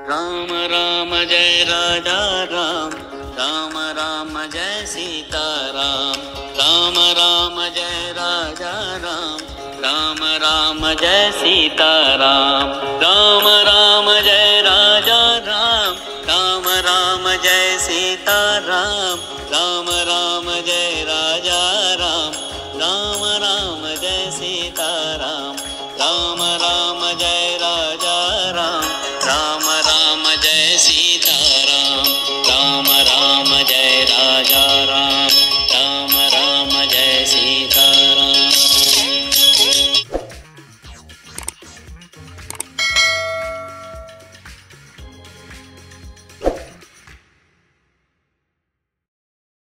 Ram Ram Jai Radha Ram, Ram Ram Jai Sita Ram, Ram Ram Jai Raja Ram, Ram Ram Jai Sita Ram, Ram Ram Jai Raja Ram, Ram Ram Jai Sita Ram, Ram Ram Jai Raja Ram, Ram Ram Jai Sita Ram.